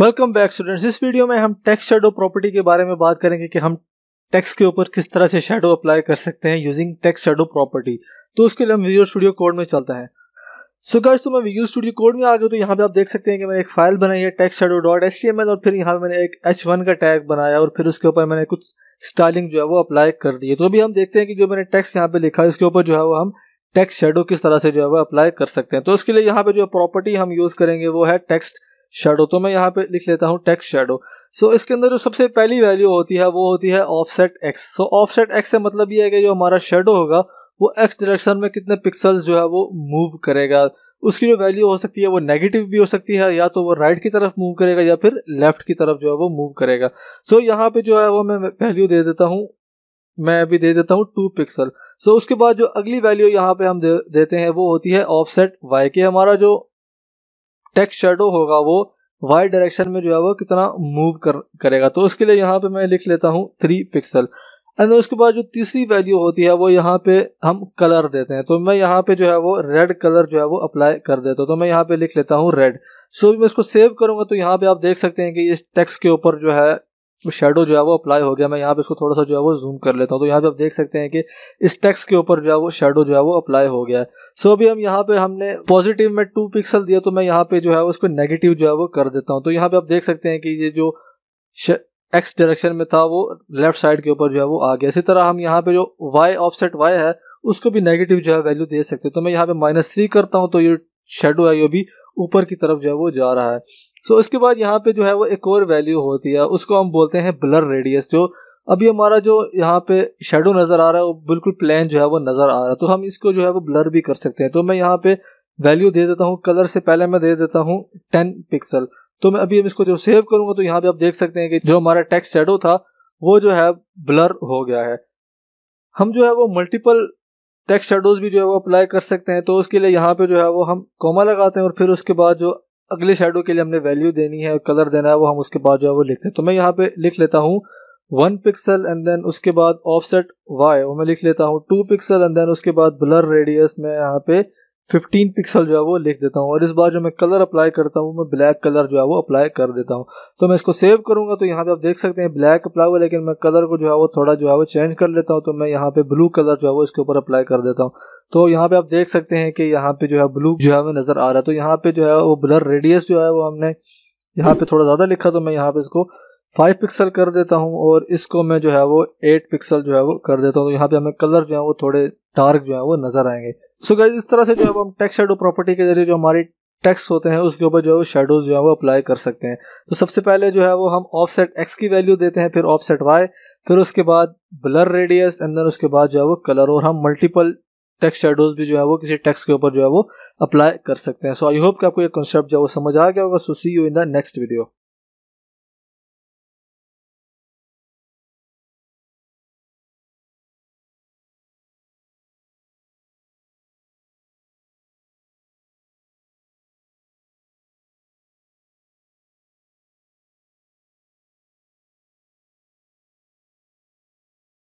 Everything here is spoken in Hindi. Welcome back students. इस वीडियो में हम टेक्स्ट शेडो प्रॉपर्टी के बारे में बात करेंगे कि हम टेक्स्ट के ऊपर किस तरह से शेडो अप्लाई कर सकते हैं यूजिंग टेक्स्ट शेडो प्रॉपर्टी। तो उसके लिए हम विजुअल स्टूडियो कोड में चलता है। सो गाइस, तो मैं विजुअल स्टूडियो कोड में आ गया। तो यहाँ पे आप देख सकते हैं कि मैंने एक फाइल बनाई है टेक्स्ट शेडो डॉट html, और फिर यहाँ पे मैंने एक h1 का टैग बनाया और फिर उसके ऊपर मैंने कुछ स्टाइलिंग जो है वो अप्लाई कर दी है। तो अभी हम देखते हैं कि जो मैंने टेक्स्ट यहाँ पे लिखा है उसके ऊपर जो है वो हम टेक्स्ट शेडो किस तरह से जो है वो अप्लाई कर सकते हैं। तो उसके लिए यहाँ पे जो प्रॉपर्टी हम यूज करेंगे वो है टेक्स्ट शेडो। तो मैं यहाँ पे लिख लेता हूँ टेक्स्ट शेडो। सो इसके अंदर जो सबसे पहली वैल्यू होती है वो होती है offset X. So offset X से मतलब ये है कि जो हमारा शेडो होगा वो एक्स डायरेक्शन में कितने पिक्सल्स जो है वो मूव करेगा। उसकी जो वैल्यू हो सकती है वो नेगेटिव भी हो सकती है, या तो वो राइट की तरफ मूव करेगा या फिर लेफ्ट की तरफ जो है वो मूव करेगा। सो यहाँ पे जो है वो मैं वैल्यू दे देता हूँ, मैं अभी दे देता हूँ 2 पिक्सल। सो उसके बाद जो अगली वैल्यू यहाँ पे हम देते हैं वो होती है ऑफसेट वाई के। हमारा जो टेक्स्ट शेडो होगा वो वाई डायरेक्शन में जो है वो कितना मूव करेगा। तो उसके लिए यहाँ पे मैं लिख लेता हूँ 3 पिक्सल। एंड उसके बाद जो तीसरी वैल्यू होती है वो यहाँ पे हम कलर देते हैं। तो मैं यहाँ पे जो है वो रेड कलर जो है वो अप्लाई कर देता हूँ। तो मैं यहाँ पे लिख लेता हूँ रेड। सो मैं इसको सेव करूंगा तो यहाँ पे आप देख सकते हैं कि इस टेक्स्ट के ऊपर जो है शेडो जो है वो अप्लाई हो गया। मैं यहाँ पे इसको थोड़ा सा जो है वो जूम कर लेता हूँ। तो यहाँ पे आप देख सकते हैं कि इस टेक्स्ट के ऊपर जो है वो शेडो जो है वो अप्लाई हो गया है। सो अभी हम यहाँ पे हमने पॉजिटिव में 2 पिक्सल दिया, तो मैं यहाँ पे जो है उसको नेगेटिव जो है वो कर देता हूँ। तो यहाँ पे आप देख सकते हैं कि ये जो एक्स डायरेक्शन में था वो लेफ्ट साइड के ऊपर जो है वो आ गया। इसी तरह हम यहाँ पे जो वाई ऑफसेट वाई है उसको भी नेगेटिव जो है वैल्यू दे सकते हैं। तो मैं यहाँ पे -3 करता हूँ तो ये शेडो है ये भी ऊपर की तरफ जो है वो जा रहा है। सो इसके बाद यहाँ पे जो है वो एक और वैल्यू होती है, उसको हम बोलते हैं ब्लर रेडियस। जो अभी हमारा जो यहाँ पे शेडो नज़र आ रहा है वो बिल्कुल प्लेन जो है वो नज़र आ रहा है, तो हम इसको जो है वो ब्लर भी कर सकते हैं। तो मैं यहाँ पे वैल्यू दे देता हूँ, कलर से पहले मैं दे देता हूँ 10 पिक्सल। तो मैं अभी इसको जो सेव करूँगा तो यहाँ पे आप देख सकते हैं कि जो हमारा टेक्स्ट शेडो था वो जो है ब्लर हो गया है। हम जो है वो मल्टीपल टेक्स्ट शेडोज भी जो है वो अप्लाई कर सकते हैं। तो उसके लिए यहाँ पे जो है वो हम कॉमा लगाते हैं और फिर उसके बाद जो अगले शेडो के लिए हमने वैल्यू देनी है और कलर देना है वो हम उसके बाद जो है वो लिखते हैं। तो मैं यहाँ पे लिख लेता हूँ 1 पिक्सल, एंड देन उसके बाद ऑफसेट वाई वो मैं लिख लेता हूँ 2 पिक्सल, एंड देन उसके बाद ब्लर रेडियस में यहाँ पे 15 पिक्सल जो है वो लिख देता हूँ। और इस बार जो मैं कलर अप्लाई करता हूँ मैं ब्लैक कलर जो है वो अप्लाई कर देता हूँ। तो मैं इसको सेव करूँगा तो यहाँ पे आप देख सकते हैं ब्लैक अप्लाई हुआ, लेकिन मैं कलर को जो है वो थोड़ा जो है वो चेंज कर लेता हूँ। तो मैं यहाँ पे ब्लू कलर जो है वो इसके ऊपर अप्लाई कर देता हूँ। तो यहाँ पे आप देख सकते हैं कि यहाँ पे जो है ब्लू जो है वो नजर आ रहा है। तो यहाँ पे जो है वो ब्लर रेडियस जो है वो हमने यहाँ पे थोड़ा ज़्यादा लिखा, तो मैं यहाँ पे इसको 5 पिक्सल कर देता हूँ और इसको मैं जो है वो 8 पिक्सल जो है वो कर देता हूँ। तो यहाँ पे हमें कलर जो है वो थोड़े डार्क जो है वो नजर आएंगे। सो गाइस, इस तरह से जो है वो हम टेक्स्ट शेडो प्रॉपर्टी के जरिए जो हमारी टेक्स्ट होते हैं उसके ऊपर जो है वो शेडोज जो है वो अप्लाई कर सकते हैं। तो सबसे पहले जो है वो हम ऑफसेट एक्स की वैल्यू देते हैं, फिर ऑफसेट वाई, फिर उसके बाद ब्लर रेडियस, एंड देन उसके बाद जो है वो कलर। और हम मल्टीपल टेक्स्ट शेडोज भी जो है वो किसी टेक्स्ट के ऊपर जो है वो अप्लाई कर सकते हैं। सो आई होप कि आपको ये कॉन्सेप्ट जो है वो समझ आ गया होगा। So see you in the next video.